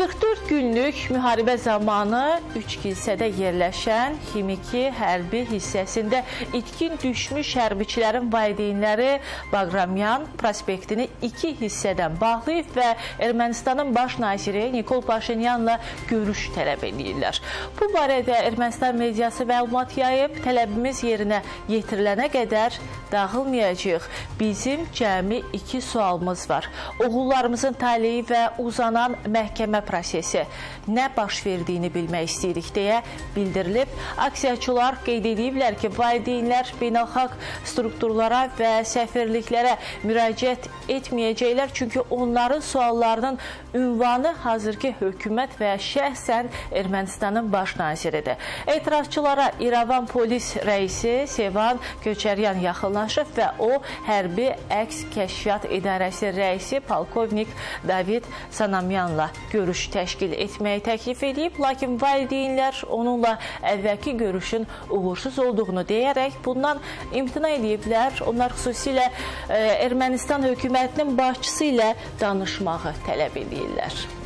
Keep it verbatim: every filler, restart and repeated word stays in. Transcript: qırx dörd günlük müharibə zamanı üç kilsədə yerləşən Ximiki hərbi hissəsində itkin düşmüş hərbiçilərin valideynləri Baqramyan prospektini iki hissədən bağlayıb və Ermənistanın baş naziri Nikol Paşinyanla görüş tələb edirlər. Bu barədə Ermənistan mediası məlumat yayıb, tələbimiz yerinə yetirilənə qədər dağılmayacağıq. Bizim cəmi iki sualımız var. Oğullarımızın taleyi və uzanan məhkəmə prosesi nə baş verdiyini bilmək istəyirik deyə bildirilib. Aksiyaçılar qeyd ediblər ki, valideynlər beynəlxalq strukturlara və səfirliklərə müraciət etməyəcəklər, çünki onların suallarının ünvanı hazırki hökumət və şəxsən Ermənistanın baş naziridir. Etirazçılara İrəvan polis rəisi Sevan Köçeryan yaxınlaşıb və o hərbi əks kəşfiyyat idarəsi rəisi polkovnik David Sanamyanla görüş təşkil etməyi təklif edib, lakin valideynlər onunla əvvəlki görüşün uğursuz olduğunu deyərək bundan imtina ediblər. Onlar xüsusilə Ermənistan hökumətinin başçısı ilə danışmağı tələb edirlər.